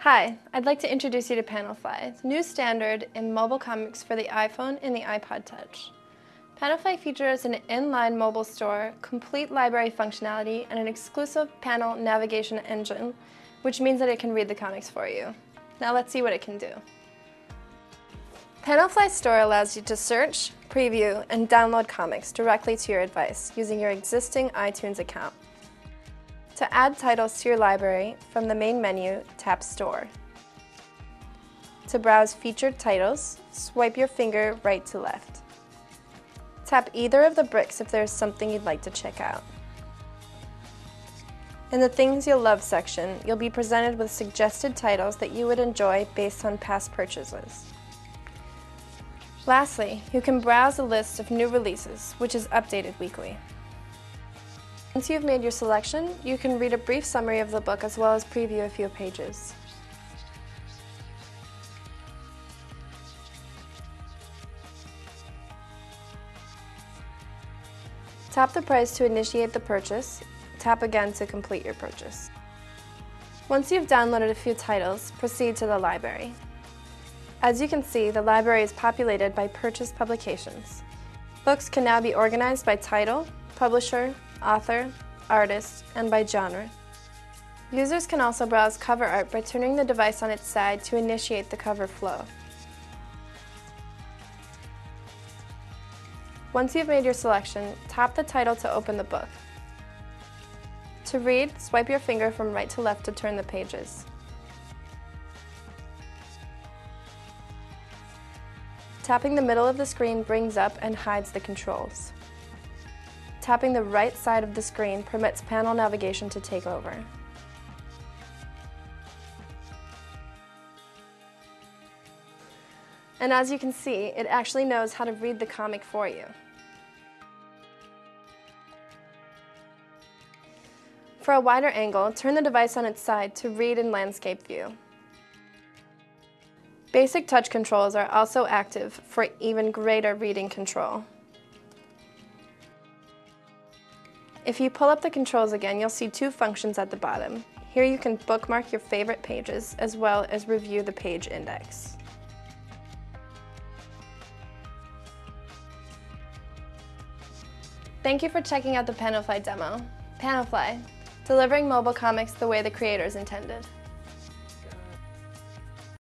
Hi, I'd like to introduce you to Panelfly, the new standard in mobile comics for the iPhone and the iPod Touch. Panelfly features an inline mobile store, complete library functionality, and an exclusive panel navigation engine, which means that it can read the comics for you. Now let's see what it can do. Panelfly Store allows you to search, preview, and download comics directly to your device using your existing iTunes account. To add titles to your library, from the main menu, tap Store. To browse featured titles, swipe your finger right to left. Tap either of the bricks if there is something you'd like to check out. In the Things You'll Love section, you'll be presented with suggested titles that you would enjoy based on past purchases. Lastly, you can browse a list of new releases, which is updated weekly. Once you've made your selection, you can read a brief summary of the book as well as preview a few pages. Tap the price to initiate the purchase, tap again to complete your purchase. Once you've downloaded a few titles, proceed to the library. As you can see, the library is populated by purchased publications. Books can now be organized by title, publisher, author, artist, and by genre. Users can also browse cover art by turning the device on its side to initiate the cover flow. Once you've made your selection, tap the title to open the book. To read, swipe your finger from right to left to turn the pages. Tapping the middle of the screen brings up and hides the controls. Tapping the right side of the screen permits panel navigation to take over. And as you can see, it actually knows how to read the comic for you. For a wider angle, turn the device on its side to read in landscape view. Basic touch controls are also active for even greater reading control. If you pull up the controls again, you'll see two functions at the bottom. Here you can bookmark your favorite pages as well as review the page index. Thank you for checking out the Panelfly demo. Panelfly, delivering mobile comics the way the creators intended.